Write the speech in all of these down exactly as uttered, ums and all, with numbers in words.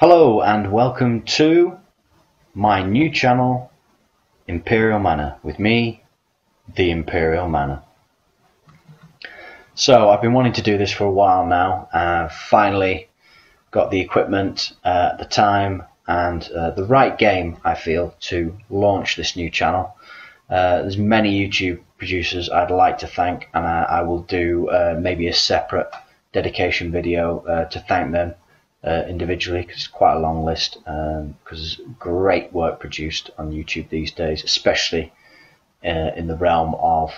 Hello and welcome to my new channel, Imperial Manner, with me, the Imperial Manner. So I've been wanting to do this for a while now. I've finally got the equipment, uh, the time and uh, the right game, I feel, to launch this new channel. Uh, there's many YouTube producers I'd like to thank, and I, I will do uh, maybe a separate dedication video uh, to thank them. Uh, individually, because it's quite a long list, um, because there's great work produced on YouTube these days, especially uh, in the realm of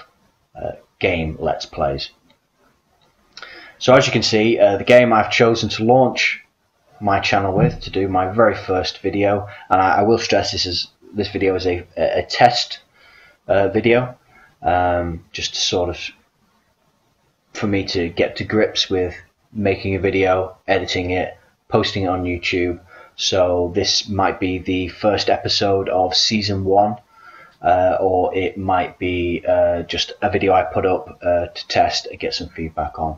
uh, game let's plays. So as you can see, uh, the game I've chosen to launch my channel with, to do my very first video, and I, I will stress this is this video is a, a test uh, video, um, just to sort of for me to get to grips with making a video, editing it, posting it on YouTube. So this might be the first episode of season one, uh, or it might be uh, just a video I put up uh, to test and get some feedback on.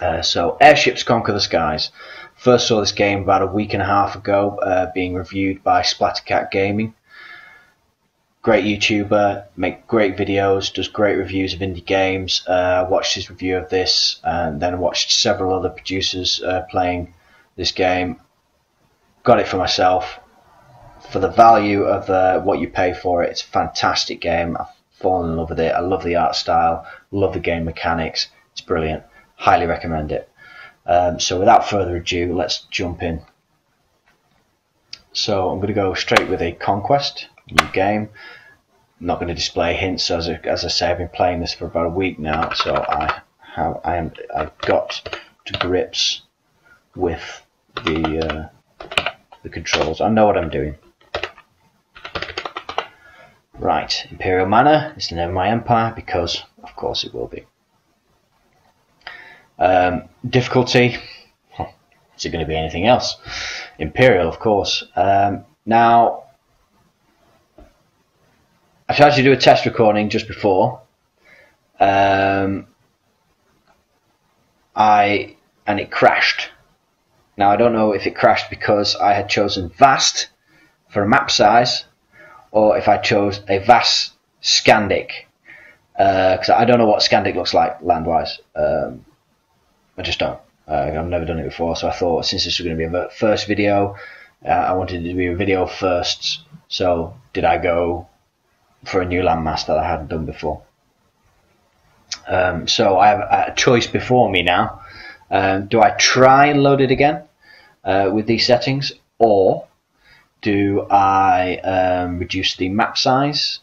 Uh, so Airships: Conquer the Skies. First saw this game about a week and a half ago, uh, being reviewed by Splattercat Gaming. Great YouTuber, make great videos, does great reviews of indie games. Uh, watched his review of this, and then watched several other producers uh, playing this game. Got it for myself. For the value of uh, what you pay for it, it's a fantastic game. I've fallen in love with it. I love the art style, love the game mechanics. It's brilliant. Highly recommend it. Um, so without further ado, let's jump in. So I'm going to go straight with a conquest. New game. I'm not going to display hints, as I, as I say, I've been playing this for about a week now, so I have I am I've got to grips with the uh, the controls. I know what I'm doing. Right, Imperial Manor is the name of my empire because, of course, it will be. Um, difficulty. Is it going to be anything else? Imperial, of course. Um, now. I tried to do a test recording just before, um, I and it crashed. Now I don't know if it crashed because I had chosen vast for a map size, or if I chose a vast Scandic, because uh, I don't know what Scandic looks like land-wise. Um, I just don't. Uh, I've never done it before, so I thought since this was going to be a first video, uh, I wanted it to be a video first. So did I go for a new landmass that I hadn't done before? Um, so I have a choice before me now. Um, do I try and load it again uh, with these settings, or do I um, reduce the map size,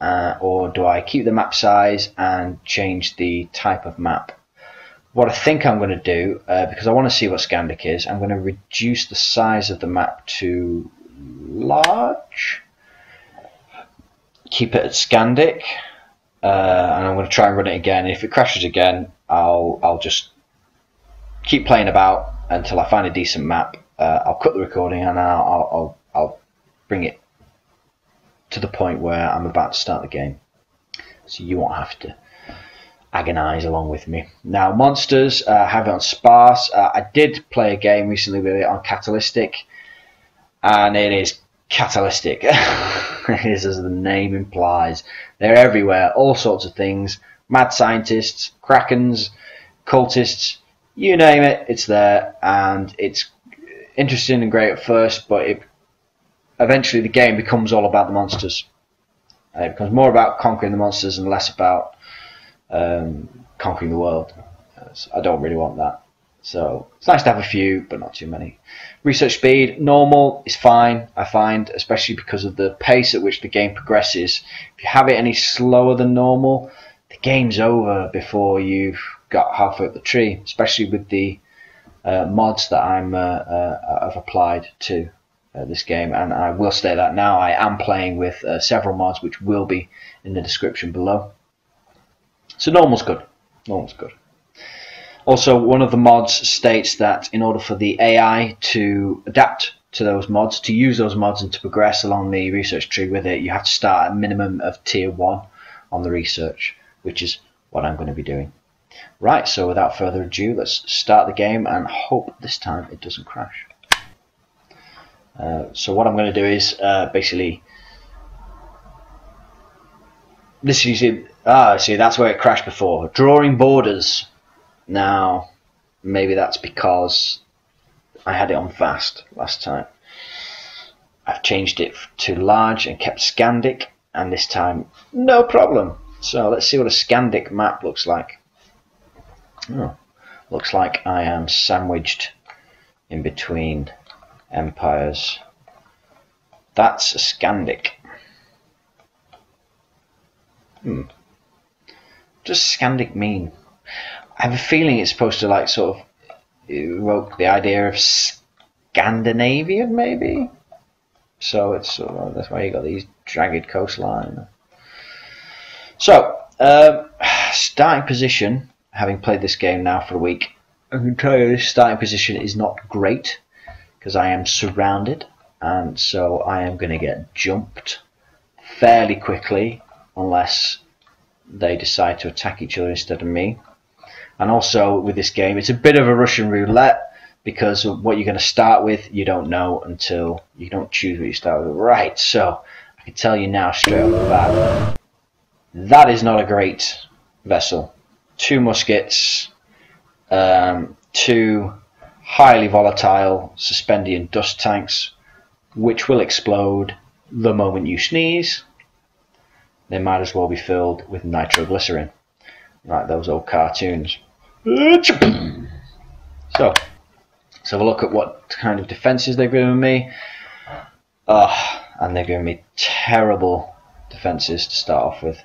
uh, or do I keep the map size and change the type of map? What I think I'm going to do, uh, because I want to see what Scandic is, I'm going to reduce the size of the map to large. Keep it at Scandic, uh, and I'm going to try and run it again. If it crashes again, I'll I'll just keep playing about until I find a decent map. Uh, I'll cut the recording and I'll, I'll I'll bring it to the point where I'm about to start the game, so you won't have to agonize along with me. Now monsters, uh, have it on sparse. Uh, I did play a game recently with it on Catalytic, and it is catalytic. It is, as the name implies. They're everywhere, all sorts of things. Mad scientists, krakens, cultists, you name it, it's there. And it's interesting and great at first, but it, eventually the game becomes all about the monsters. And it becomes more about conquering the monsters and less about um, conquering the world. So I don't really want that. So it's nice to have a few, but not too many. Research speed, normal is fine, I find, especially because of the pace at which the game progresses. If you have it any slower than normal, the game's over before you've got halfway up the tree, especially with the uh, mods that I'm, uh, uh, I've applied to uh, this game. And I will say that now I am playing with uh, several mods, which will be in the description below. So normal's good, normal's good. Also, one of the mods states that in order for the A I to adapt to those mods, to use those mods and to progress along the research tree with it, you have to start at a minimum of tier one on the research, which is what I'm going to be doing. Right, so without further ado, let's start the game and hope this time it doesn't crash. Uh, so what I'm going to do is uh, basically this is it. Ah, see, that's where it crashed before. Drawing borders. Now, maybe that's because I had it on fast last time. I've changed it to large and kept Scandic, and this time no problem. So let's see what a Scandic map looks like. Oh, looks like I am sandwiched in between empires. That's a Scandic. Hmm. What does Scandic mean? I have a feeling it's supposed to like sort of evoke the idea of Scandinavian, maybe. So it's sort of, that's why you got these jagged coastline. So uh, starting position. Having played this game now for a week, I can tell you this starting position is not great because I am surrounded, and so I am going to get jumped fairly quickly unless they decide to attack each other instead of me. And also with this game, it's a bit of a Russian roulette because what you're going to start with, you don't know until you don't choose what you start with. Right, so I can tell you now straight off the bat, that is not a great vessel. Two muskets, um, two highly volatile suspendian dust tanks, which will explode the moment you sneeze. They might as well be filled with nitroglycerin, like those old cartoons. So, let's have a look at what kind of defenses they've given me. Oh, and they've given me terrible defenses to start off with.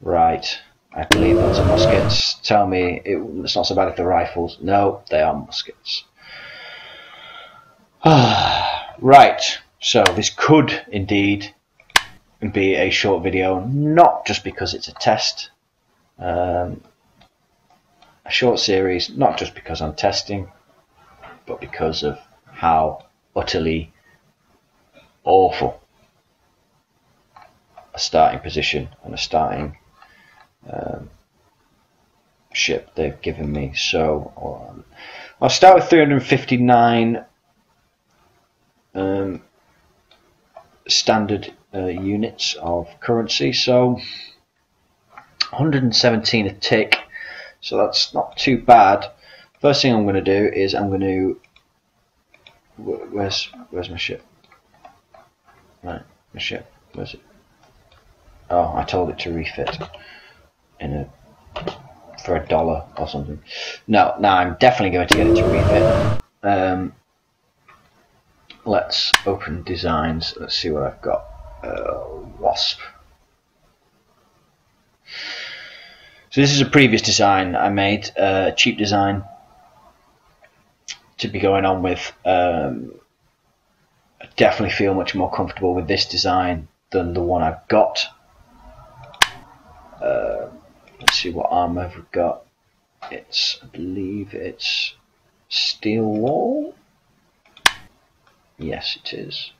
Right. I believe those are muskets. Tell me it, it's not so bad if they're rifles. No, they are muskets. Right, so this could indeed be a short video, not just because it's a test, um, a short series, not just because I'm testing, but because of how utterly awful a starting position and a starting Um, ship they've given me. So um, I'll start with three hundred fifty-nine um, standard uh, units of currency, so one hundred seventeen a tick, so that's not too bad. First thing I'm going to do is I'm going to wh where's where's my ship? Right, my ship, where's it? Oh, I told it to refit in a, for a dollar or something. No, no, I'm definitely going to get it to refit. Um, let's open designs. Let's see what I've got. Uh, Wasp. So this is a previous design I made, a uh, cheap design to be going on with. Um, I definitely feel much more comfortable with this design than the one I've got. Uh, Let's see what armor we've got. It's, I believe it's steel wall. Yes, it is.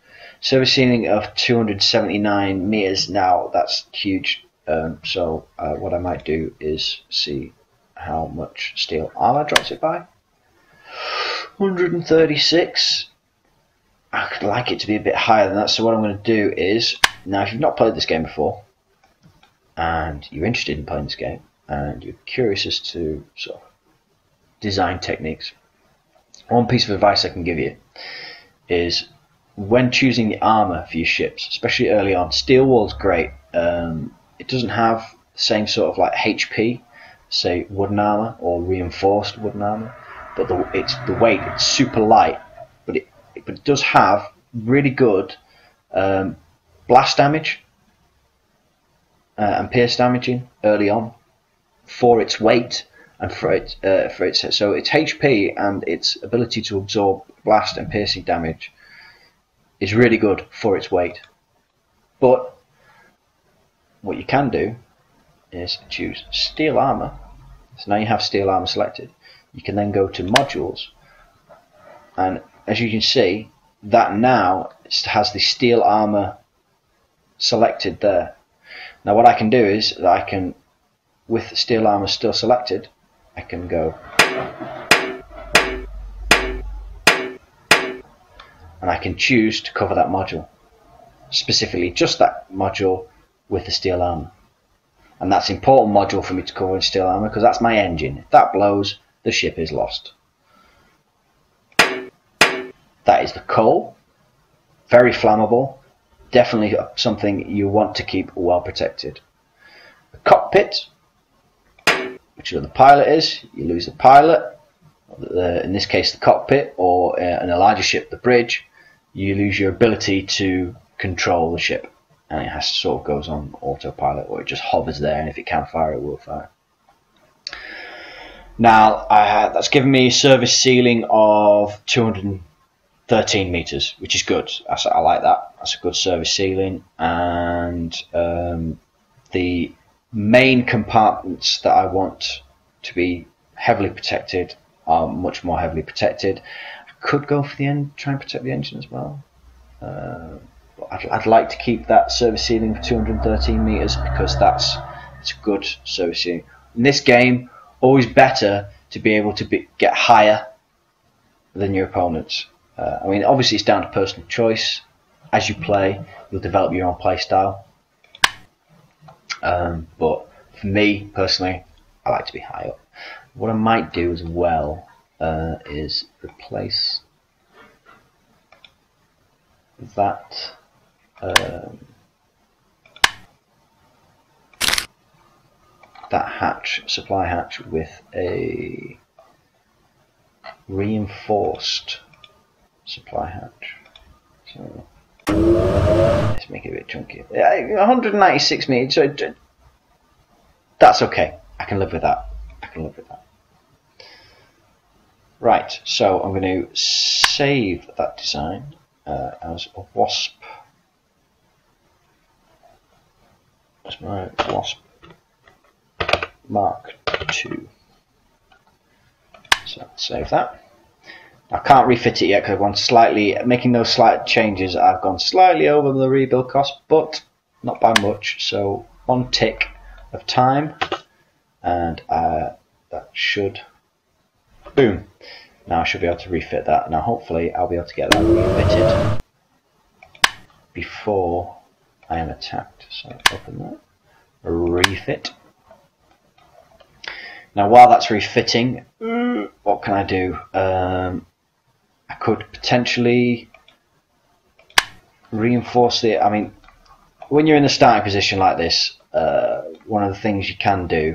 Service ceiling of two hundred seventy-nine meters. Now that's huge. Um, so uh, what I might do is see how much steel armor drops it by. one hundred thirty-six. I could like it to be a bit higher than that. So what I'm going to do is, now if you've not played this game before, and you're interested in playing this game, and you're curious as to sort of design techniques, one piece of advice I can give you is when choosing the armor for your ships, especially early on, steel wall's great. Um, it doesn't have the same sort of like H P, say wooden armor or reinforced wooden armor, but the, it's the weight, it's super light, but it, but it does have really good um, blast damage. Uh, and pierce damaging early on for its weight and for its uh, for its so its H P and its ability to absorb blast and piercing damage is really good for its weight. But what you can do is choose steel armor. So now you have steel armor selected. You can then go to modules, and as you can see, that now has the steel armor selected there. Now what I can do is that I can, with steel armor still selected, I can go and I can choose to cover that module, specifically just that module with the steel armor. And that's an important module for me to cover in steel armor because that's my engine. If that blows, the ship is lost. That is the coal. Very flammable. Definitely something you want to keep well protected. The cockpit, which is where the pilot is. You lose the pilot, in this case the cockpit, or in a larger ship, the bridge. You lose your ability to control the ship, and it has to sort of goes on autopilot, or it just hovers there, and if it can fire, it will fire. Now, I, that's given me a service ceiling of two hundred thirteen meters, which is good. I, I like that. That's a good service ceiling. And um, the main compartments that I want to be heavily protected are much more heavily protected. I could go for the end, try and protect the engine as well. Uh, but I'd, I'd like to keep that service ceiling of two hundred thirteen meters because that's it's a good service ceiling. In this game, always better to be able to be, get higher than your opponents. Uh, I mean, obviously it's down to personal choice. As you play, you'll develop your own play style. Um, but for me, personally, I like to be high up. What I might do as well uh, is replace that. Um, that hatch, supply hatch, with a reinforced supply hatch. So let's make it a bit chunky. Yeah, one hundred ninety-six meters, so that's okay. I can live with that. I can live with that. Right, so I'm going to save that design uh, as a wasp. That's my wasp. Mark two. So save that. I can't refit it yet because I've gone slightly, making those slight changes, I've gone slightly over the rebuild cost, but not by much. So one tick of time, and uh, that should, boom. Now I should be able to refit that. Now hopefully I'll be able to get that refitted before I am attacked. So open that, refit. Now, while that's refitting, what can I do? Um, I could potentially reinforce the... I mean, when you're in a starting position like this, uh, one of the things you can do,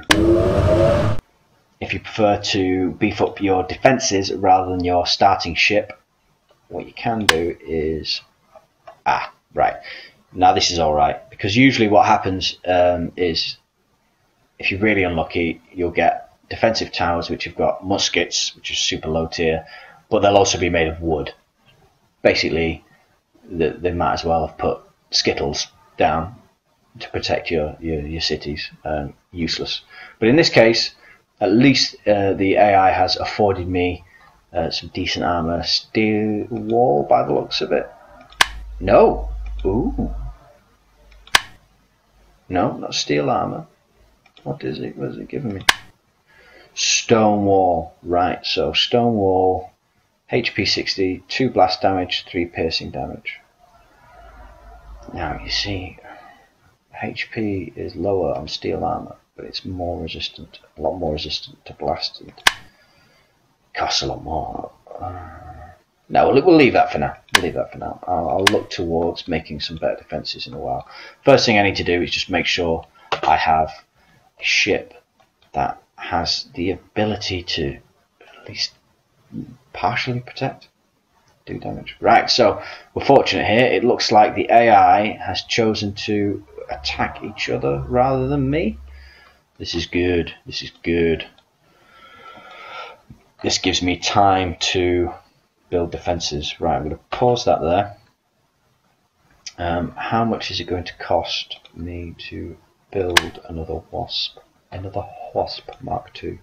if you prefer to beef up your defences rather than your starting ship, what you can do is... Ah, right. Now, this is all right. Because usually what happens um, is, if you're really unlucky, you'll get defensive towers which have got muskets, which is super low tier, but they'll also be made of wood. Basically, they, they might as well have put skittles down to protect your your, your cities. Um, useless. But in this case, at least uh, the A I has afforded me uh, some decent armor. Steel wall, by the looks of it. No. Ooh. No, not steel armor. What is it? What is it giving me? Stone wall, right, so stone wall, H P sixty, two blast damage, three piercing damage. Now you see, H P is lower on steel armor, but it's more resistant, a lot more resistant to blast, and costs a lot more. No, we'll, we'll leave that for now, we'll leave that for now. I'll, I'll look towards making some better defenses in a while. First thing I need to do is just make sure I have a ship that has the ability to at least partially protect, do damage. Right, so we're fortunate here. It looks like the A I has chosen to attack each other rather than me. This is good, this is good. This gives me time to build defenses. Right, I'm going to pause that there. Um, how much is it going to cost me to build another wasp? Another wasp Mark two,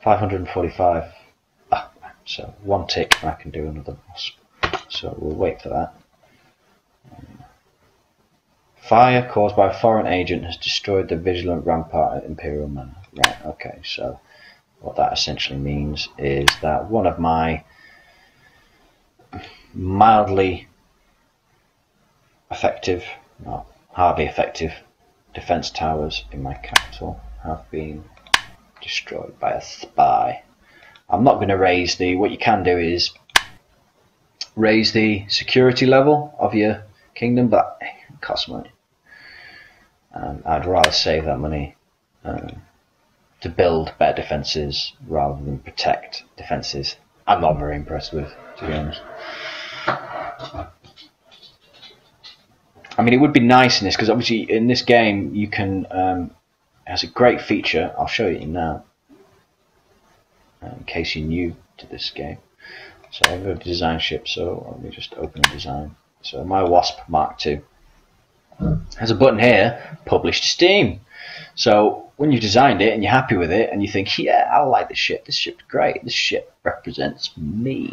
five hundred forty-five. Ah, so one tick, and I can do another wasp. So we'll wait for that. Fire caused by a foreign agent has destroyed the vigilant rampart at Imperial Manor. Right. Okay. So what that essentially means is that one of my mildly effective, not hardly effective, defense towers in my capital have been destroyed by a spy. I'm not going to raise the, what you can do is raise the security level of your kingdom, but it costs money. And I'd rather save that money um, to build better defenses rather than protect defenses I'm not very impressed with, to be honest. I mean, it would be nice in this, because obviously in this game you can, um, it has a great feature, I'll show you now, in case you're new to this game. So I've got a design ship, so let me just open a design. So my Wasp Mark two has a button here, publish to Steam. So when you've designed it and you're happy with it and you think, yeah, I like this ship, this ship's great, this ship represents me,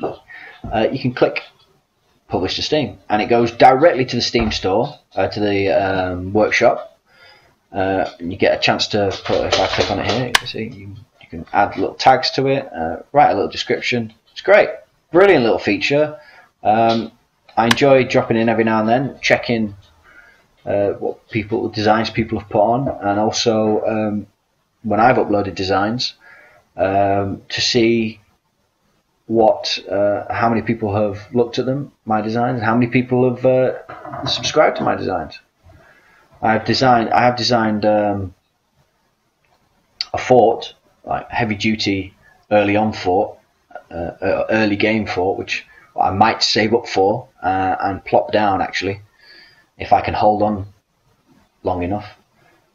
uh, you can click publish to Steam and it goes directly to the Steam store, uh, to the um, workshop, uh, and you get a chance to put, if I click on it here, you can see you, you can add little tags to it, uh, write a little description. It's great, brilliant little feature. um, I enjoy dropping in every now and then, checking Uh, what people designs people have put on, and also um, when I've uploaded designs, um, to see what uh, how many people have looked at them, my designs, and how many people have uh, subscribed to my designs. I've designed I have designed um, a fort, like heavy duty early on fort, uh, early game fort, which I might save up for uh, and plop down actually, if I can hold on long enough.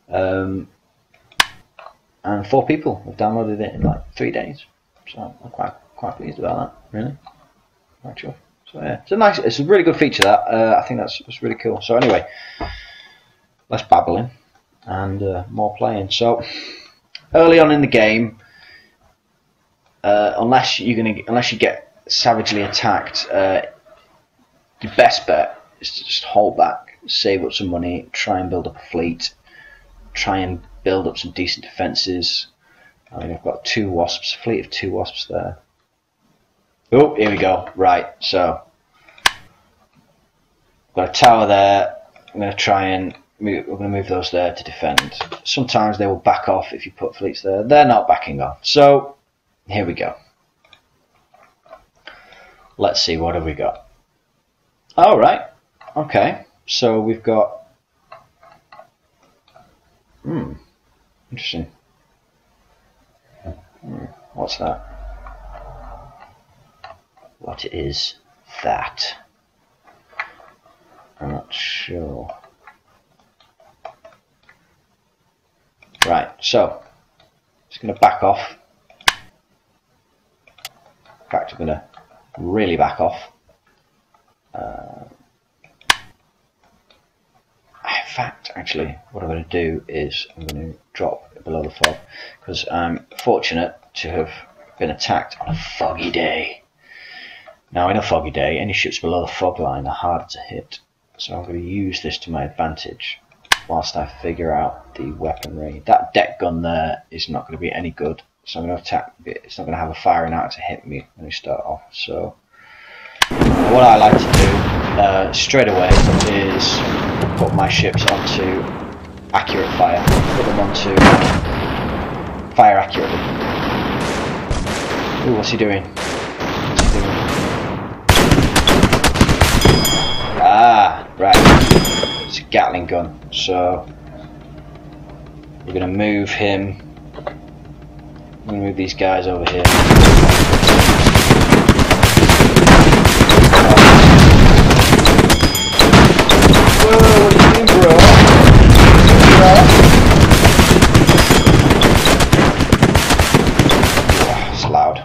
Um, and four people have downloaded it in like three days. So I'm quite quite pleased about that, really. Not sure. So yeah, it's a nice, it's a really good feature that, uh, I think that's, that's really cool. So anyway, less babbling and uh, more playing. So early on in the game, uh, unless you're gonna, unless you get savagely attacked, uh, your best bet is to just hold back, save up some money, try and build up a fleet, try and build up some decent defences. I mean, I've got two wasps, fleet of two wasps there. Oh, here we go. Right, so got a tower there. I'm going to try and move, we're going to move those there to defend. Sometimes they will back off if you put fleets there. They're not backing off. So here we go. Let's see, what have we got? All right. Okay, so we've got, hmm, interesting, hmm, what's that? What is that? I'm not sure. Right, so, just going to back off. In fact, I'm going to really back off. Uh, In fact, actually, what I'm going to do is I'm going to drop below the fog, because I'm fortunate to have been attacked on a foggy day. Now, in a foggy day, any ships below the fog line are harder to hit, so I'm going to use this to my advantage whilst I figure out the weaponry. That deck gun there is not going to be any good, so I'm going to attack it. It's not going to have a firing arc to hit me when we start off. So what I like to do uh, straight away is put my ships onto accurate fire, put them onto fire accurately. Ooh, what's he doing? What's he doing? Ah, right. It's a Gatling gun, so we're going to move him. I'm going to move these guys over here. It's loud.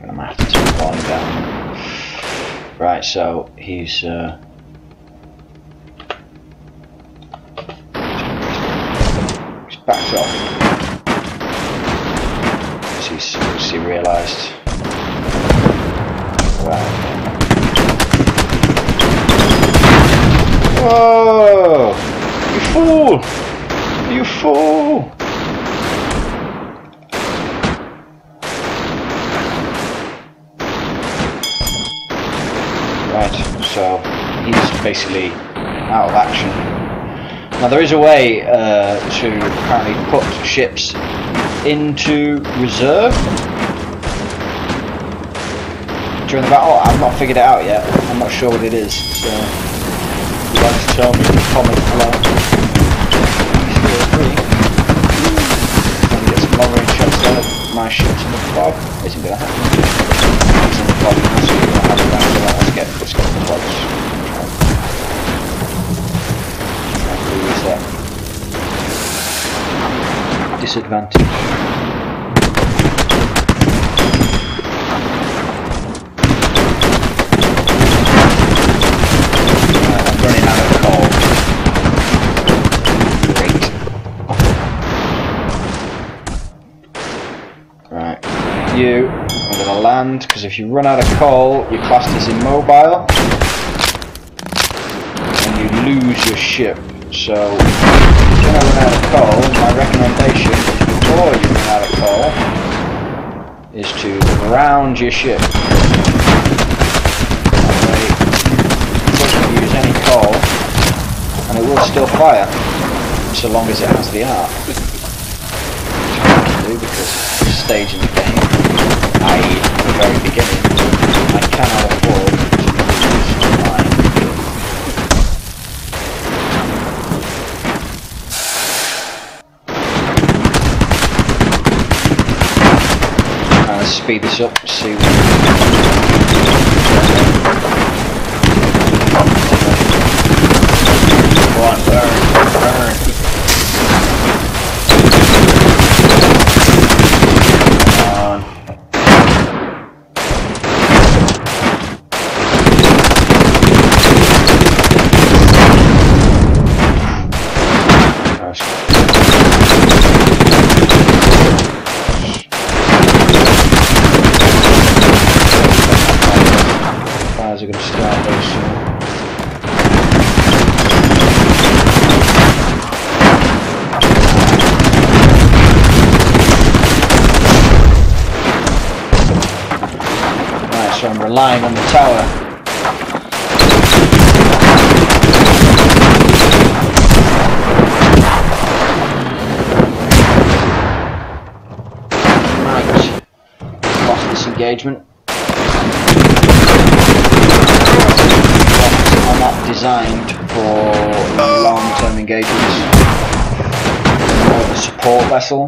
I'm gonna have to turn the volume down. Right, so he's uh he's backed off. He's, he's he realised. Wow. Whoa! You fool! You fool! basically out of action. Now there is a way uh, to apparently put ships into reserve during the battle. I've not figured it out yet. I'm not sure what it is, so if you'd like to tell me in the comments below, feel free. Trying to get some long range shots there. My ship's in the fog. Isn't going to happen. It's in the fog. That's what we're going to have around. Let's get this guy in the fog. Try to do this there. Disadvantage. You are going to land, because if you run out of coal, your class is immobile and you lose your ship. So if you're going to run out of coal, my recommendation before you run out of coal is to ground your ship. That way it doesn't use any coal and it will still fire so long as it has the arc, which I have to do because stage in the game, that is the very beginning, I cannot afford to lose mine. I'm trying to speed this up, see what we can do. Come on, burn, burn. Relying on the tower. Right. Lost this engagement. Are not designed for long-term engagements. More of a support vessel.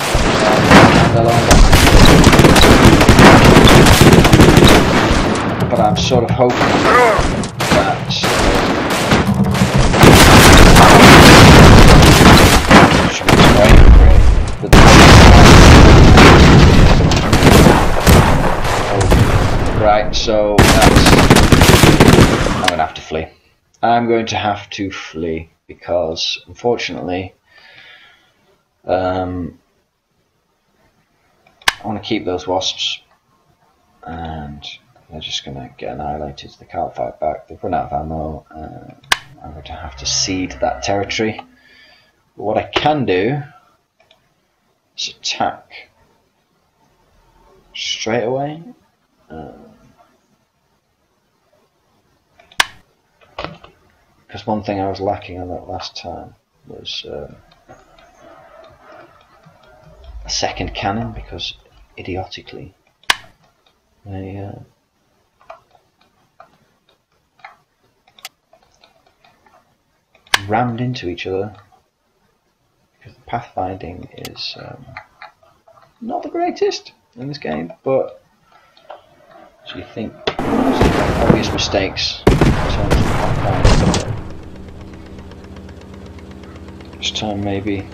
But I'm sort of hoping that... Right, so that's... I'm going to have to flee. I'm going to have to flee because, unfortunately, um, I want to keep those wasps and... they're just going to get annihilated. They can't fight back. They've run out of ammo. Uh, I'm going to have to cede that territory. But what I can do is attack straight away. Um, because one thing I was lacking on that last time was uh, a second cannon, because idiotically they... Uh, rammed into each other, because the pathfinding is um, not the greatest in this game, but so you think obvious mistakes in terms of pathfinding. This time maybe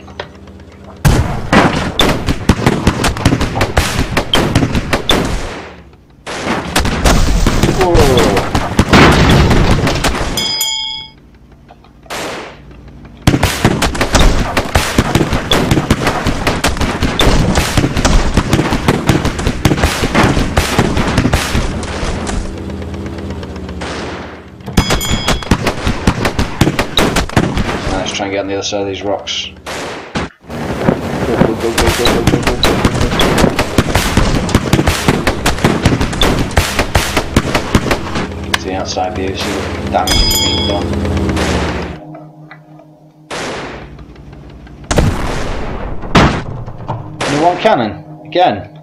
on the other side of these rocks. It's the outside the issue, damage is being done. And one cannon, again.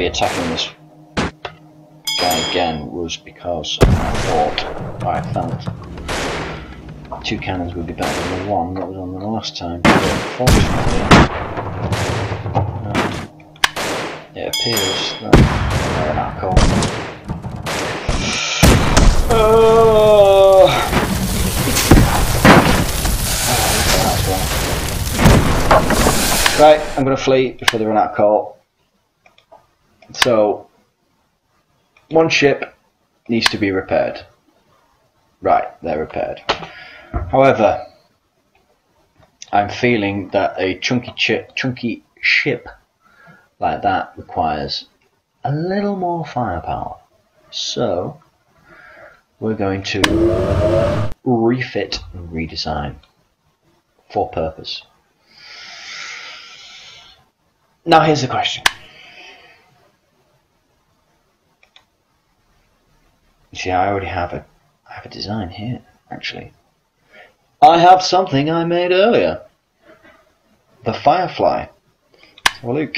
Attacking this guy again was because I thought, I felt, two cannons would be better than the one that was on them last time. But unfortunately, um, it appears that they're not oh. Oh, well. Right, I'm going to flee before they run out of coal. So, one ship needs to be repaired. Right, they're repaired. However, I'm feeling that a chunky chip, chunky ship like that requires a little more firepower. So, we're going to refit and redesign for purpose. Now here's the question. See, I already have a, I have a design here, actually. I have something I made earlier. The Firefly. Let's have a look.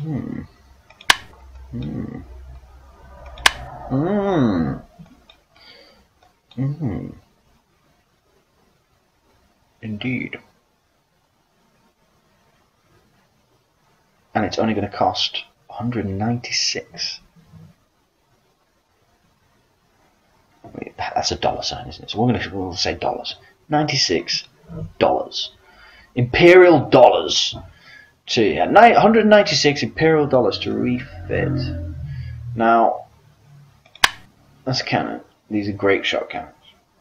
Hmm. Hmm. Hmm. Hmm. Indeed. And it's only going to cost one hundred ninety-six. That's a dollar sign, isn't it? So we're going to we'll say dollars. ninety-six dollars. Imperial dollars. To, yeah, one hundred ninety-six Imperial dollars to refit. Now, that's a cannon. These are great shot cannons.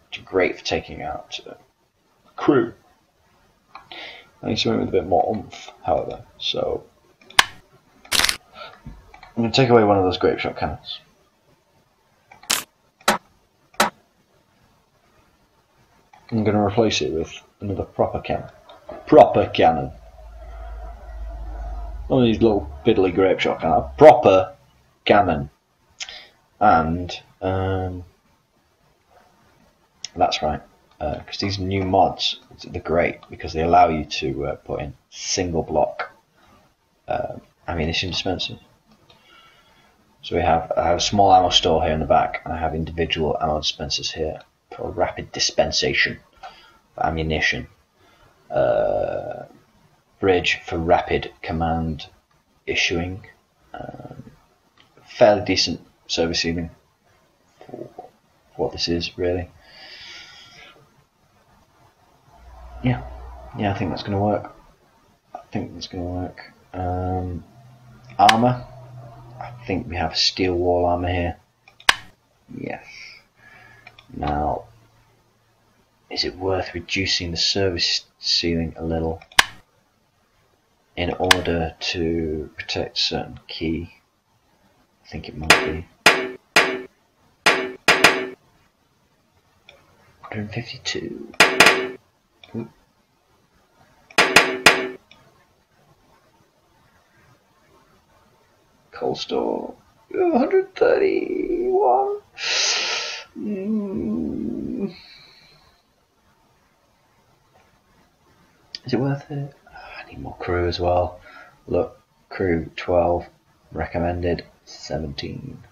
Which are great for taking out uh, crew. I need something with a bit more oomph, however. So, I'm going to take away one of those grape shot cannons. I'm going to replace it with another proper cannon. Proper cannon. One of these little fiddly grape shot cannon. A proper cannon. And, um, that's right. Because uh, these new mods, they're great because they allow you to uh, put in single block uh, ammunition dispensers. So we have, I have a small ammo store here in the back, and I have individual ammo dispensers here. For rapid dispensation for ammunition, uh, bridge for rapid command issuing, um, fairly decent service ceiling for what this is, really. Yeah, yeah, I think that's going to work. I think that's going to work. Um, armor, I think we have steel wall armor here. Yes. Now, is it worth reducing the service ceiling a little in order to protect certain key? I think it might be. one hundred fifty-two. Ooh. Cold store. Ooh, one hundred thirty-one. Mm. Is it worth it? Oh, I need more crew as well. Look, crew twelve, recommended seventeen.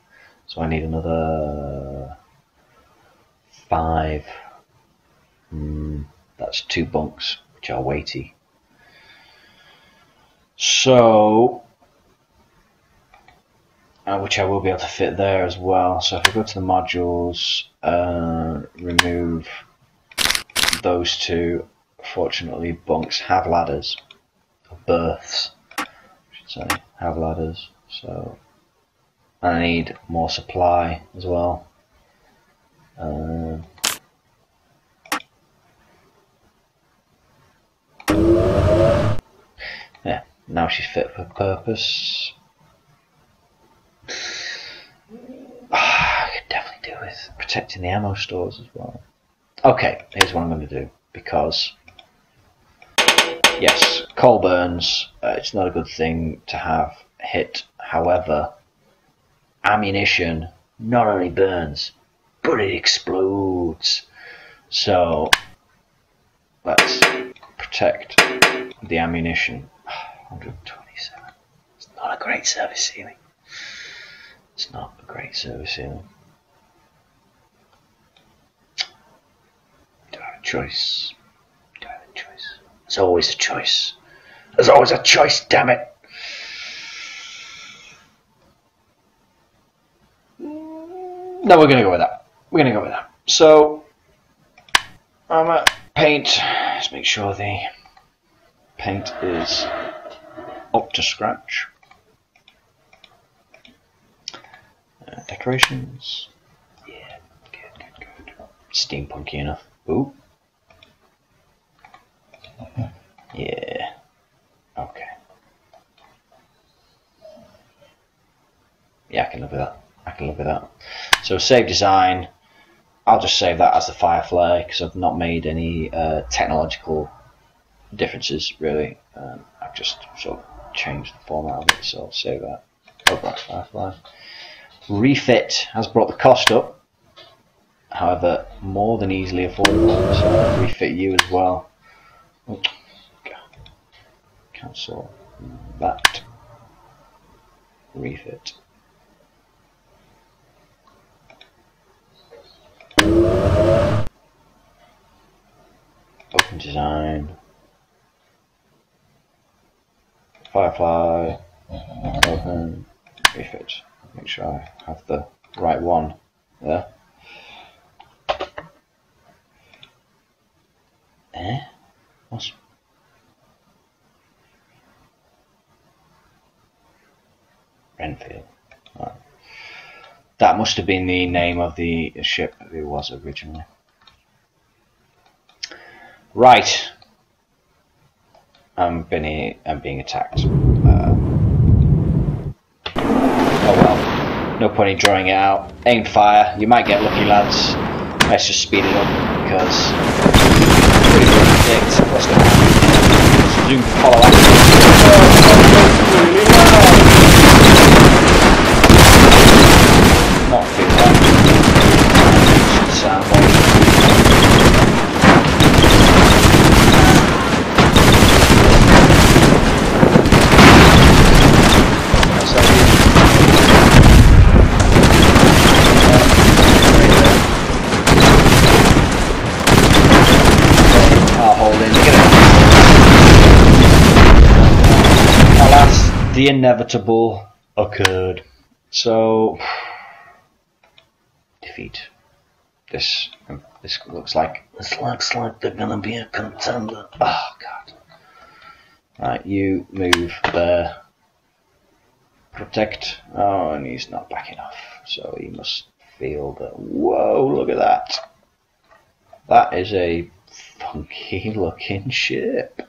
So I need another five. Mm, that's two bunks, which are weighty. So, Uh, which I will be able to fit there as well. So if I go to the modules, uh, remove those two. Fortunately, bunks have ladders, or berths, I should say, have ladders. So I need more supply as well. Uh, yeah, now she's fit for purpose. Ah, I could definitely do with protecting the ammo stores as well. Okay, here's what I'm going to do, because yes, coal burns. Uh, it's not a good thing to have hit. However, ammunition not only burns, but it explodes. So let's protect the ammunition. one twenty-seven. It's not a great service ceiling. It's not a great service ceiling. Do I have a choice? Do I have a choice? There's always a choice. There's always a choice, damn it! No, we're going to go with that. We're going to go with that. So, I'm going to paint. Let's make sure the paint is up to scratch. Uh, decorations. Yeah, good, good, good. Steampunky enough. Ooh. Yeah. Okay. Yeah, I can live with that. I can live with that. So save design. I'll just save that as the Firefly because I've not made any uh, technological differences really. Um, I've just sort of changed the format of it. So I'll save that. Oh, that's Firefly. Refit has brought the cost up. However, more than easily affordable. So I'll refit you as well. Oh, cancel that. Refit. Open design. Firefly. Open. Refit. Make sure I have the right one there. Eh? What's Renfield? All right. That must have been the name of the ship it was originally. Right. I'm being I'm being attacked. Uh, oh well. No point in drawing it out. Aim fire. You might get lucky, lads. Let's just speed it up because it's pretty good to predict what's going to happen. Zoom follow action. Not a big one. I'll hold in. Alas, the inevitable occurred. So defeat. This this looks like this looks like they're gonna be a contender. Oh god! Right, you move there. Protect. Oh, and he's not backing off, so he must feel that. Whoa! Look at that. That is a funky looking ship.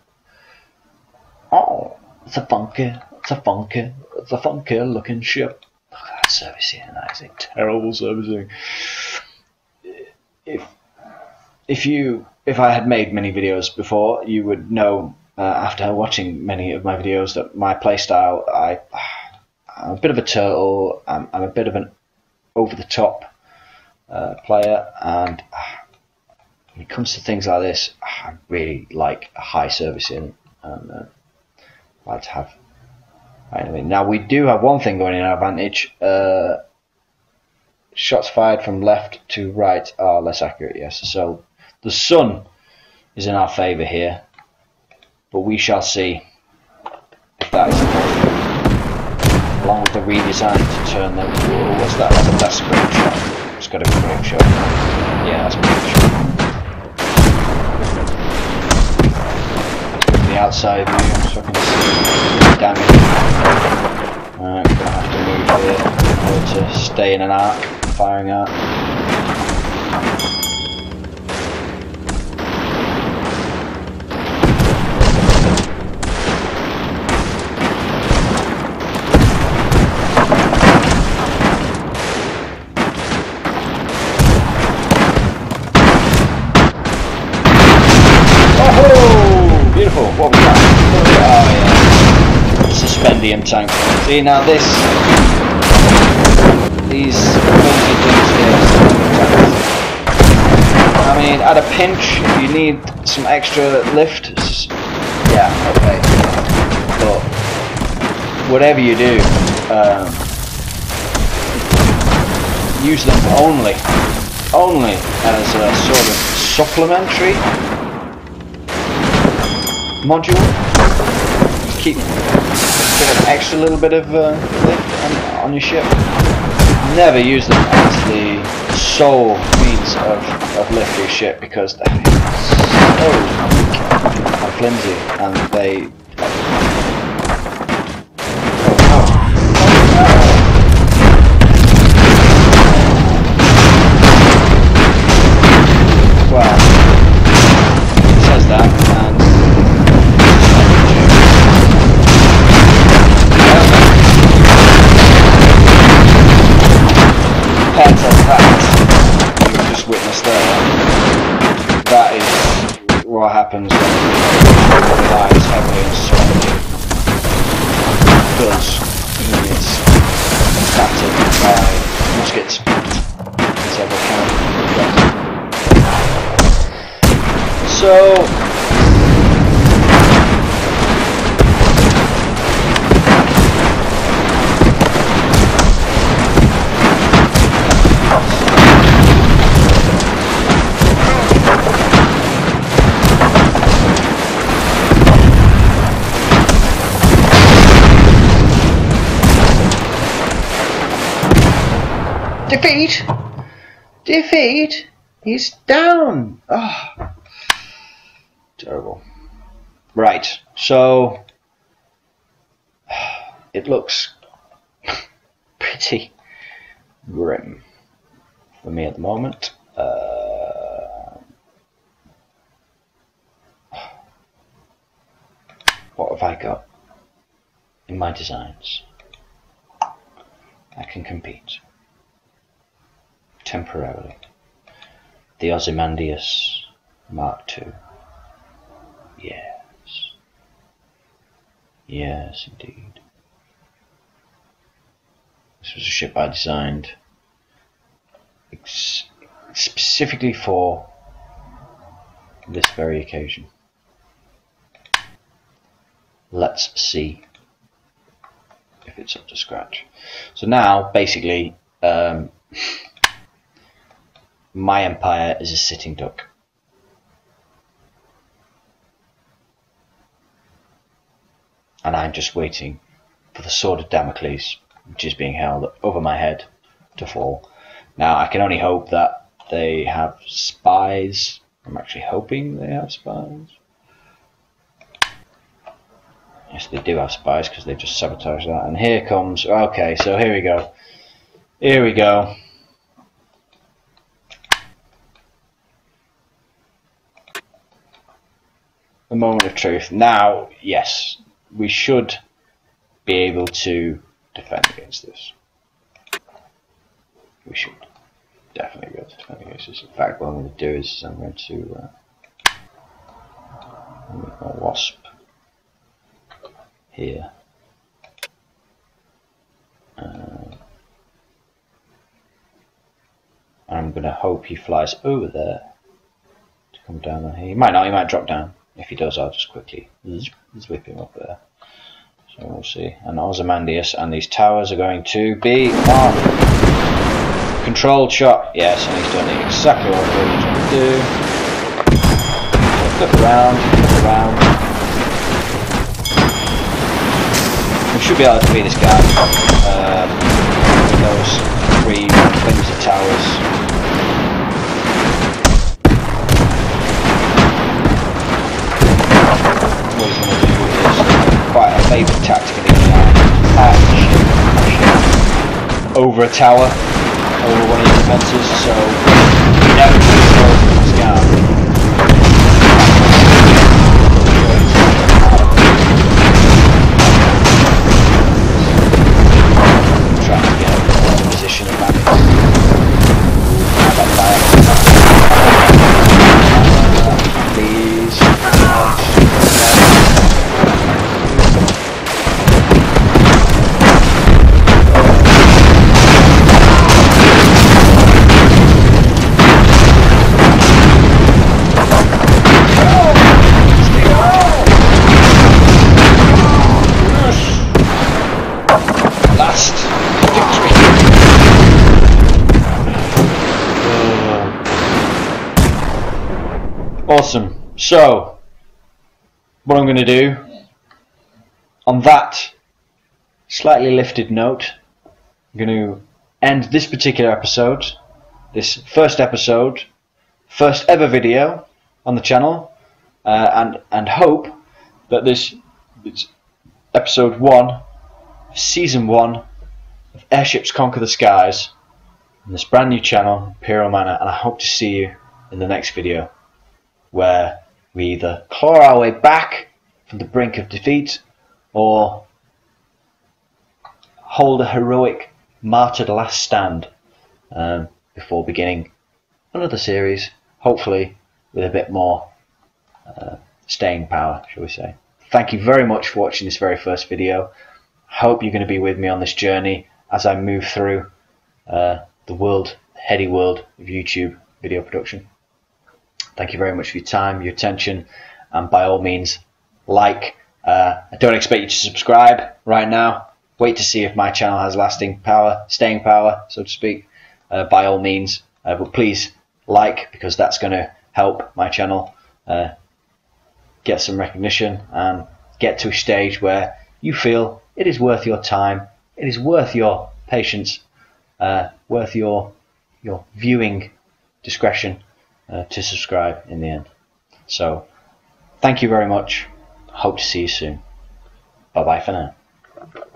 Oh, it's a funky, it's a funky, it's a funky looking ship. Look at that servicing, that is a terrible servicing. If if you if I had made many videos before, you would know uh, after watching many of my videos that my playstyle, I I'm a bit of a turtle. I'm I'm a bit of an over the top uh, player, and when it comes to things like this, I really like high servicing, and uh, I like to have. Anyway, now we do have one thing going in our advantage. Uh, shots fired from left to right are less accurate, yes. So the sun is in our favour here, but we shall see if that is important. Along with the redesign to turn the... Whoa, what's that? That's a, that's a great shot. It's got to be a great shot. Yeah, that's a great shot. Let's go to the outside view so I can see... Damage. Alright, we're going to have to move here in order to stay in an arc, firing arc. the entanglement. See, now this, these funky things here, I mean, at a pinch, if you need some extra lift, yeah, okay, but whatever you do, um, use them only, only as a sort of supplementary module. Keep an extra little bit of uh, lift on, on your ship. Never use them as the sole means of, of lift your ship, because they're so weak and flimsy, and they. Oh. Well, it says that. Compared to that, you just witnessed there, that is what happens when it relies heavily on strategy, because units battered by muskets, so they can't progress. So, defeat! Defeat! He's down! Oh. Terrible. Right, so it looks pretty grim for me at the moment. Uh, what have I got in my designs? I can compete. Temporarily. The Ozymandias Mark two. Yes. Yes, indeed. This was a ship I designed ex specifically for this very occasion. Let's see if it's up to scratch. So now, basically, um, my empire is a sitting duck. And I'm just waiting for the sword of Damocles, which is being held over my head, to fall. Now, I can only hope that they have spies. I'm actually hoping they have spies. Yes, they do have spies, because they just sabotaged that. And here comes... Okay, so here we go. Here we go. The moment of truth. Now, yes, we should be able to defend against this. We should definitely be able to defend against this. In fact, what I'm going to do is I'm going to uh, make my wasp here. Uh, I'm going to hope he flies over there to come down on here. He might not, he might drop down. If he does, I'll just quickly whip him up there. So we'll see. And Ozymandias and these towers are going to be on. Controlled shot. Yes, and he's done exactly what he was going to do. Flip around, flip around. We should be able to beat this guy. Um, those three flimsy towers. What he's going to do is quite a favourite tactic in each time. Over a tower, over one of the defences, so you never do so from this guy. Trying to get a position of that. Please. Thank you. Awesome. So, what I'm going to do, on that slightly lifted note, I'm going to end this particular episode, this first episode, first ever video on the channel, uh, and, and hope that this, this episode one, season one of Airships Conquer the Skies, on this brand new channel, Imperial Manner, and I hope to see you in the next video, where we either claw our way back from the brink of defeat or hold a heroic, martyred last stand um, before beginning another series, hopefully with a bit more uh, staying power, shall we say. Thank you very much for watching this very first video. Hope you're going to be with me on this journey as I move through uh, the world, the heady world of YouTube video production. Thank you very much for your time, your attention, and by all means, like. Uh, I don't expect you to subscribe right now. Wait to see if my channel has lasting power, staying power, so to speak, uh, by all means. Uh, but please like, because that's going to help my channel uh, get some recognition and get to a stage where you feel it is worth your time, it is worth your patience, uh, worth your, your viewing discretion. Uh, to subscribe in the end. So, thank you very much. Hope to see you soon. Bye bye for now.